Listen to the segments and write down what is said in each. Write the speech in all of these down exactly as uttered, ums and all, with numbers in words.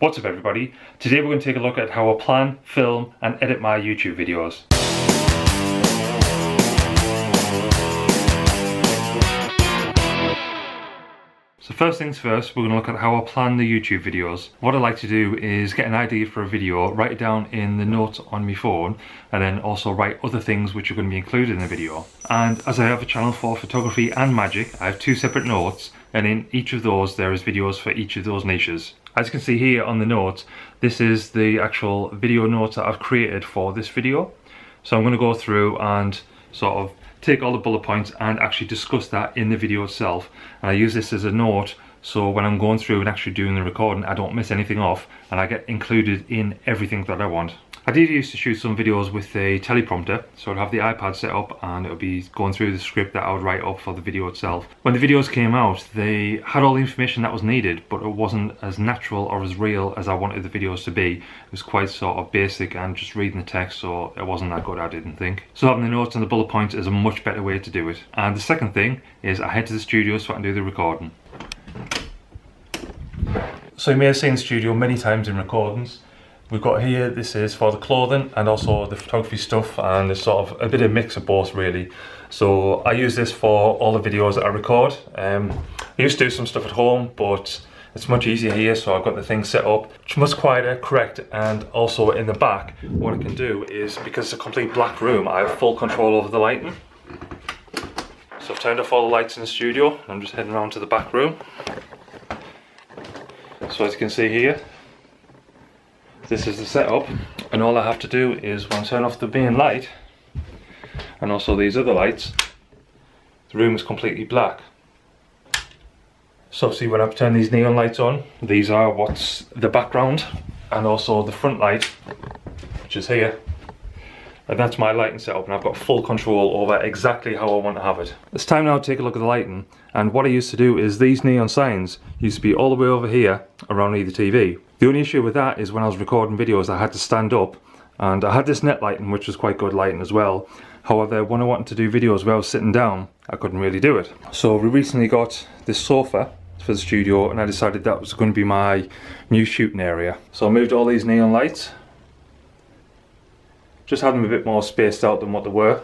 What's up everybody? Today we're going to take a look at how I plan, film and edit my YouTube videos. So first things first, we're going to look at how I plan the YouTube videos. What I like to do is get an idea for a video, write it down in the notes on my phone, and then also write other things which are going to be included in the video. And as I have a channel for photography and magic, I have two separate notes, and in each of those there is videos for each of those niches. As you can see here on the notes, this is the actual video notes that I've created for this video. So I'm going to go through and sort of take all the bullet points and actually discuss that in the video itself. And I use this as a note so when I'm going through and actually doing the recording, I don't miss anything off and I get included in everything that I want. I did used to shoot some videos with a teleprompter, so I'd have the iPad set up and it would be going through the script that I would write up for the video itself. When the videos came out, they had all the information that was needed, but it wasn't as natural or as real as I wanted the videos to be. It was quite sort of basic and just reading the text, so it wasn't that good, I didn't think. So having the notes and the bullet points is a much better way to do it. And the second thing is I head to the studio so I can do the recording. So you may have seen the studio many times in recordings. We've got here, this is for the clothing and also the photography stuff, and it's sort of a bit of a mix of both really. So I use this for all the videos that I record. Um, I used to do some stuff at home, but it's much easier here, so I've got the thing set up. It's much quieter, correct, and also in the back, what I can do is, because it's a complete black room, I have full control over the lighting. So I've turned off all the lights in the studio, and I'm just heading around to the back room. So as you can see here, this is the setup, and all I have to do is when I turn off the main light and also these other lights, the room is completely black. So obviously when I've turned these neon lights on, these are what's the background, and also the front light, which is here. And that's my lighting setup, and I've got full control over exactly how I want to have it. It's time now to take a look at the lighting, and what I used to do is these neon signs used to be all the way over here around either T V. The only issue with that is when I was recording videos I had to stand up, and I had this net lighting which was quite good lighting as well. However, when I wanted to do videos where I was sitting down, I couldn't really do it. So we recently got this sofa for the studio, and I decided that was going to be my new shooting area. So I moved all these neon lights, just had them a bit more spaced out than what they were.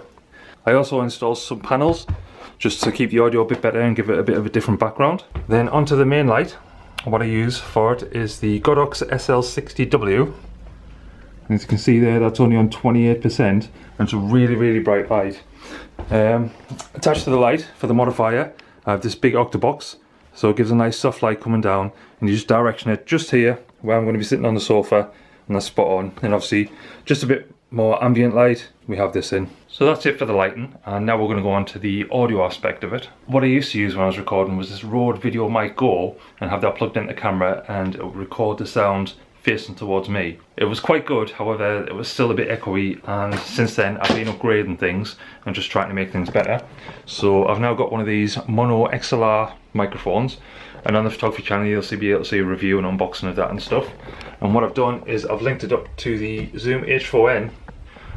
I also installed some panels just to keep the audio a bit better and give it a bit of a different background. Then onto the main light, what I use for it is the Godox S L sixty W. And as you can see there, that's only on twenty-eight percent, and it's a really, really bright light. Um, attached to the light for the modifier, I have this big Octabox, so it gives a nice soft light coming down, and you just direction it just here where I'm going to be sitting on the sofa, and that's spot on. And obviously just a bit more ambient light, we have this in. So that's it for the lighting, and now we're going to go on to the audio aspect of it. What I used to use when I was recording was this Rode VideoMic Go, and have that plugged into the camera, and it would record the sound facing towards me. It was quite good, however it was still a bit echoey, and since then I've been upgrading things and just trying to make things better. So I've now got one of these mono X L R microphones, and on the photography channel you'll see, be able to see a review and unboxing of that and stuff. And what I've done is I've linked it up to the Zoom H four n,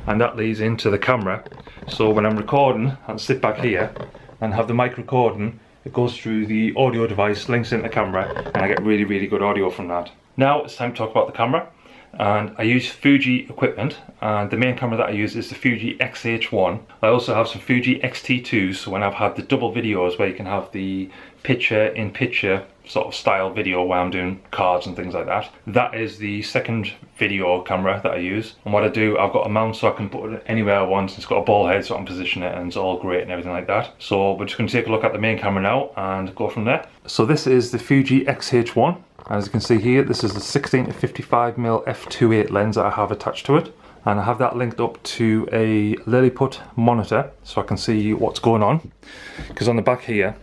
and that leads into the camera. So when I'm recording, I'll sit back here and have the mic recording, it goes through the audio device, links into the camera, and I get really, really good audio from that. Now it's time to talk about the camera, and I use Fuji equipment, and the main camera that I use is the Fuji X H one. I also have some Fuji X T two, so when I've had the double videos where you can have the picture in picture sort of style video where I'm doing cards and things like that, that is the second video camera that I use. And what I do, I've got a mount so I can put it anywhere I want. It's got a ball head so I can position it, and it's all great and everything like that. So we're just going to take a look at the main camera now and go from there. So this is the Fuji X H one. As you can see here, this is the sixteen to fifty-five millimeter f two point eight lens that I have attached to it, and I have that linked up to a Lilliput monitor so I can see what's going on, because on the back here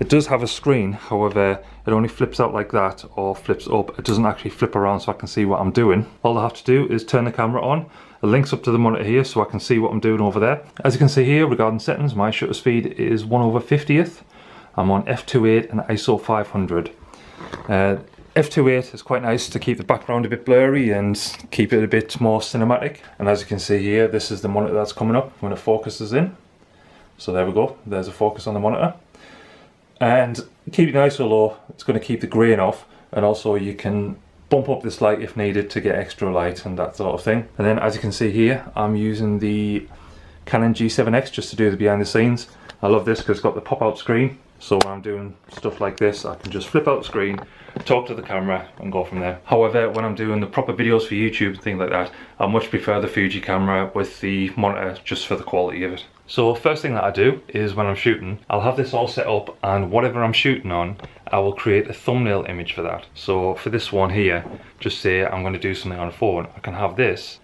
it does have a screen, however it only flips out like that or flips up. It doesn't actually flip around so I can see what I'm doing. All I have to do is turn the camera on. It links up to the monitor here so I can see what I'm doing over there. As you can see here, regarding settings, my shutter speed is one over fiftieth. I'm on f two point eight and I S O five hundred. Uh, f two point eight is quite nice to keep the background a bit blurry and keep it a bit more cinematic. And as you can see here, this is the monitor that's coming up when it focuses in. So there we go, there's a focus on the monitor. And keep it nice or low, it's going to keep the grain off, and also you can bump up this light if needed to get extra light and that sort of thing. And then as you can see here, I'm using the Canon G seven X just to do the behind the scenes. I love this because it's got the pop-out screen, so when I'm doing stuff like this, I can just flip out the screen, talk to the camera and go from there. However, when I'm doing the proper videos for YouTube, things like that, I much prefer the Fuji camera with the monitor just for the quality of it. So first thing that I do is when I'm shooting, I'll have this all set up, and whatever I'm shooting on, I will create a thumbnail image for that. So for this one here, just say I'm going to do something on a phone, I can have this,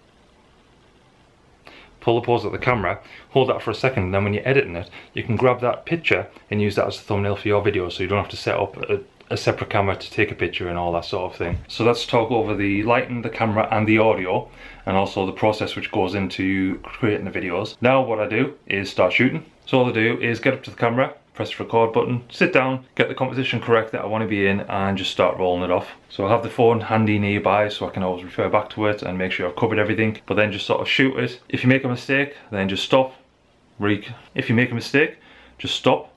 pull the pose at the camera, hold that for a second, and then when you're editing it, you can grab that picture and use that as a thumbnail for your video, so you don't have to set up a, a separate camera to take a picture and all that sort of thing. So let's talk over the lighting, the camera and the audio, and also the process which goes into creating the videos. Now what I do is start shooting. So all I do is get up to the camera, press the record button, sit down, get the composition correct that I want to be in, and just start rolling it off. So I'll have the phone handy nearby so I can always refer back to it and make sure I've covered everything, but then just sort of shoot it. If you make a mistake, then just stop, re- if you make a mistake, just stop,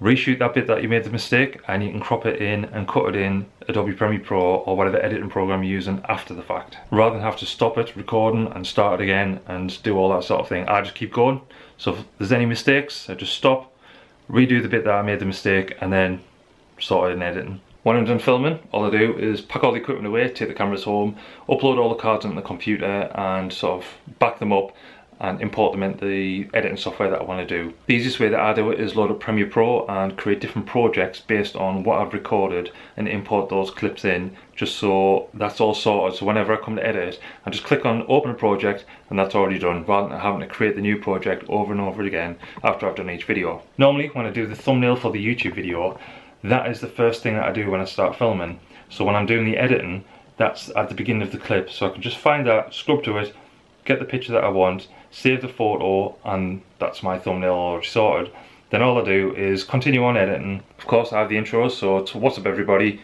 reshoot that bit that you made the mistake, and you can crop it in and cut it in Adobe Premiere Pro or whatever editing program you're using after the fact, rather than have to stop it recording and start it again and do all that sort of thing. I just keep going, so if there's any mistakes, I just stop, redo the bit that I made the mistake, and then sort it in editing. When I'm done filming, all I do is pack all the equipment away, take the cameras home, upload all the cards into the computer and sort of back them up and import them into the editing software that I want to do. The easiest way that I do it is load up Premiere Pro and create different projects based on what I've recorded and import those clips in, just so that's all sorted. So whenever I come to edit, I just click on open a project and that's already done, rather than having to create the new project over and over again after I've done each video. Normally when I do the thumbnail for the YouTube video, that is the first thing that I do when I start filming. So when I'm doing the editing, that's at the beginning of the clip, so I can just find that, scrub to it, get the picture that I want, save the photo, and that's my thumbnail already sorted. Then all I do is continue on editing. Of course I have the intros, so it's what's up everybody,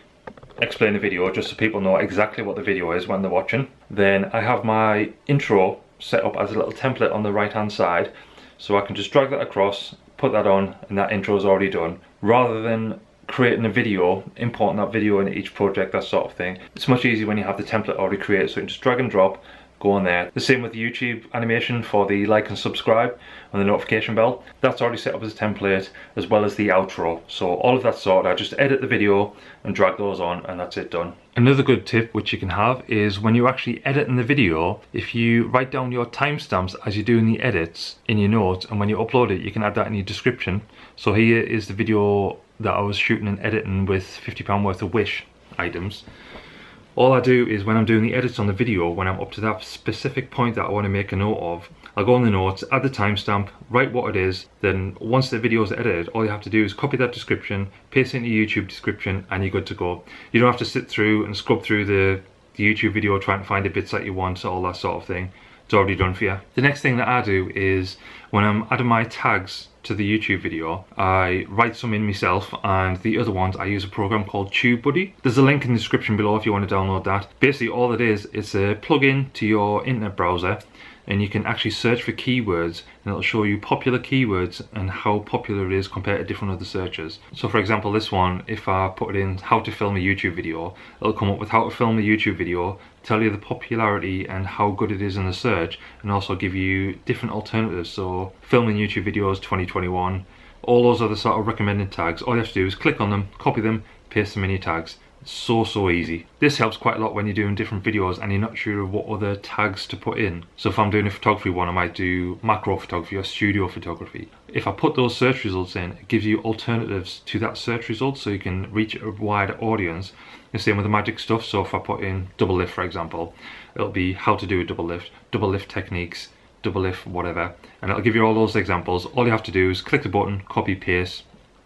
explain the video, just so people know exactly what the video is when they're watching. Then I have my intro set up as a little template on the right hand side, so I can just drag that across, put that on, and that intro is already done, rather than creating a video, importing that video in each project, that sort of thing. It's much easier when you have the template already created, so you can just drag and drop, go on there. The same with the YouTube animation for the like and subscribe and the notification bell. That's already set up as a template, as well as the outro. So all of that sorted. I just edit the video and drag those on, and that's it done. Another good tip which you can have is when you're actually editing the video, if you write down your timestamps as you're doing the edits in your notes, and when you upload it, you can add that in your description. So here is the video that I was shooting and editing with fifty pounds worth of Wish items. All I do is when I'm doing the edits on the video, when I'm up to that specific point that I want to make a note of, I'll go on the notes, add the timestamp, write what it is, then once the video is edited, all you have to do is copy that description, paste it into your YouTube description, and you're good to go. You don't have to sit through and scrub through the, the YouTube video trying to find the bits that you want, all that sort of thing. It's already done for you. The next thing that I do is when I'm adding my tags to the YouTube video, I write some in myself, and the other ones I use a program called TubeBuddy. There's a link in the description below if you want to download that. Basically all it is, it's a plug-in to your internet browser, and you can actually search for keywords, and it'll show you popular keywords and how popular it is compared to different other searches. So for example, this one, if I put in how to film a YouTube video, it'll come up with how to film a YouTube video, tell you the popularity and how good it is in the search, and also give you different alternatives. So filming YouTube videos twenty twenty-one, all those other sort of recommended tags. All you have to do is click on them, copy them, paste them in your tags. so so easy. This helps quite a lot when you're doing different videos and you're not sure what other tags to put in. So if I'm doing a photography one, I might do macro photography or studio photography. If I put those search results in, it gives you alternatives to that search result, so you can reach a wider audience. The same with the magic stuff. So if I put in double lift, for example, it'll be how to do a double lift, double lift techniques, double lift whatever, and it'll give you all those examples. All you have to do is click the button, copy, paste.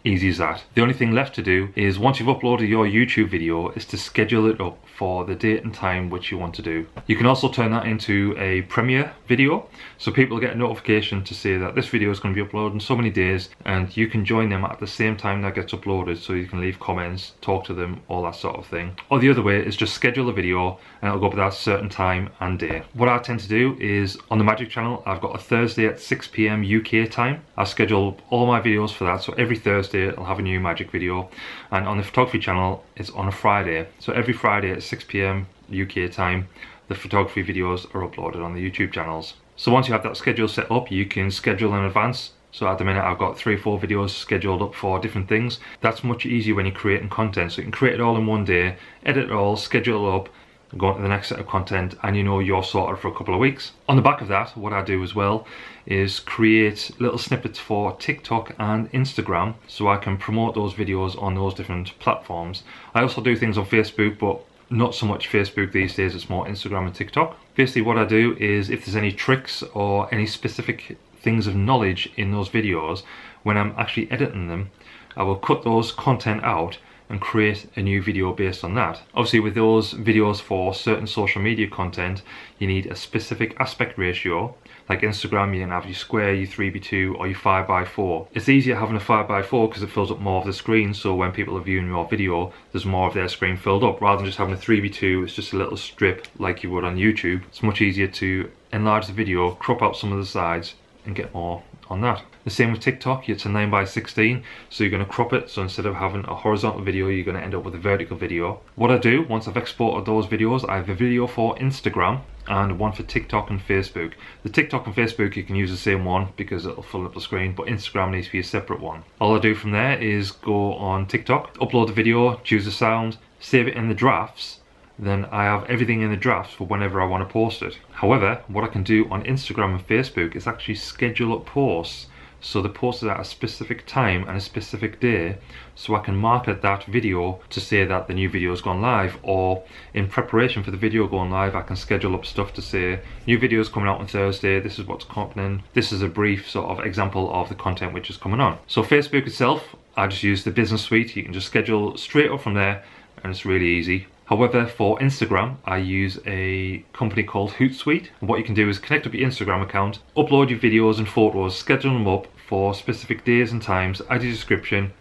Easy as that. The only thing left to do is once you've uploaded your YouTube video is to schedule it up for the date and time which you want to do. You can also turn that into a premiere video, so people get a notification to say that this video is going to be uploaded in so many days, and you can join them at the same time that gets uploaded, so you can leave comments, talk to them, all that sort of thing. Or the other way is just schedule a video and it'll go up at that certain time and day. What I tend to do is on the Magic channel, I've got a Thursday at six p m U K time. I schedule all my videos for that, so every Thursday it'll have a new magic video, and on the photography channel it's on a Friday, so every Friday at six p m U K time, the photography videos are uploaded on the YouTube channels. So once you have that schedule set up, you can schedule in advance. So at the minute I've got three or four videos scheduled up for different things. That's much easier when you're creating content. So you can create it all in one day, edit it all, schedule it up, go on to the next set of content, and you know you're sorted for a couple of weeks. On the back of that, what I do as well is create little snippets for TikTok and Instagram so I can promote those videos on those different platforms. I also do things on Facebook, but not so much Facebook these days, it's more Instagram and TikTok. Basically what I do is if there's any tricks or any specific things of knowledge in those videos, when I'm actually editing them, I will cut those content out and create a new video based on that. Obviously with those videos for certain social media content, you need a specific aspect ratio. Like Instagram, you can have your square, your three by two or your five by four. It's easier having a five by four because it fills up more of the screen, so when people are viewing your video, there's more of their screen filled up. Rather than just having a three by two, it's just a little strip like you would on YouTube. It's much easier to enlarge the video, crop out some of the sides and get more on that. The same with TikTok, it's a nine by sixteen, so you're going to crop it, so instead of having a horizontal video, you're going to end up with a vertical video. What I do, once I've exported those videos, I have a video for Instagram and one for TikTok and Facebook. The TikTok and Facebook, you can use the same one because it'll fill up the screen, but Instagram needs to be a separate one. All I do from there is go on TikTok, upload the video, choose the sound, save it in the drafts, then I have everything in the drafts for whenever I want to post it. However, what I can do on Instagram and Facebook is actually schedule up posts, so the post is at a specific time and a specific day, so I can market that video to say that the new video has gone live, or in preparation for the video going live I can schedule up stuff to say new videos coming out on Thursday, this is what's happening, this is a brief sort of example of the content which is coming on. So Facebook itself, I just use the business suite, you can just schedule straight up from there and it's really easy. However, for Instagram, I use a company called Hootsuite. And what you can do is connect up your Instagram account, upload your videos and photos, schedule them up for specific days and times, add your description,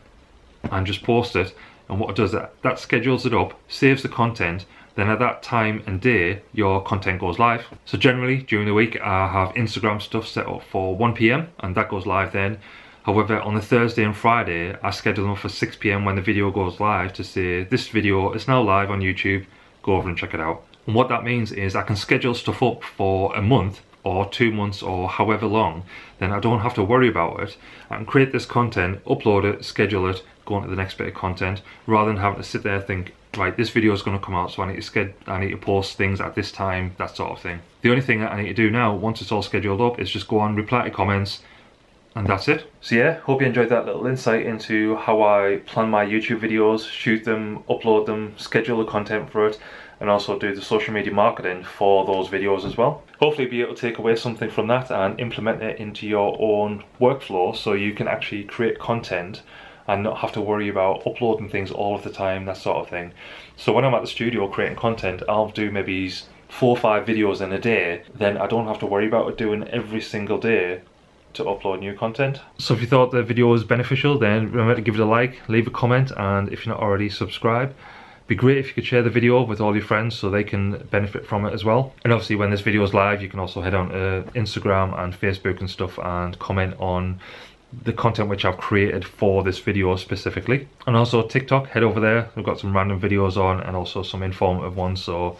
and just post it. And what it does, that, that schedules it up, saves the content, then at that time and day, your content goes live. So generally, during the week, I have Instagram stuff set up for one p m, and that goes live then. However, on the Thursday and Friday, I schedule them for six p m when the video goes live to say, this video is now live on YouTube, go over and check it out. And what that means is I can schedule stuff up for a month or two months or however long, then I don't have to worry about it. I can create this content, upload it, schedule it, go on to the next bit of content, rather than having to sit there and think, right, this video is going to come out, so I need to schedule, I need to post things at this time, that sort of thing. The only thing that I need to do now, once it's all scheduled up, is just go on, reply to comments, and that's it. So yeah, hope you enjoyed that little insight into how I plan my YouTube videos, shoot them, upload them, schedule the content for it, and also do the social media marketing for those videos as well. Hopefully you'll be able to take away something from that and implement it into your own workflow so you can actually create content and not have to worry about uploading things all of the time, that sort of thing. So when I'm at the studio creating content, I'll do maybe four or five videos in a day, then I don't have to worry about it doing every single day to upload new content. So if you thought the video was beneficial, then remember to give it a like, leave a comment, and if you're not already, subscribe. It'd be great if you could share the video with all your friends so they can benefit from it as well. And obviously when this video is live, you can also head on to Instagram and Facebook and stuff and comment on the content which I've created for this video specifically. And also TikTok, head over there, I've got some random videos on and also some informative ones, so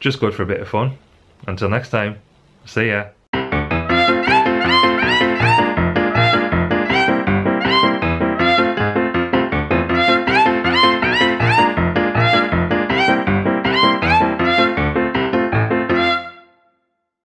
just go for a bit of fun. Until next time, see ya.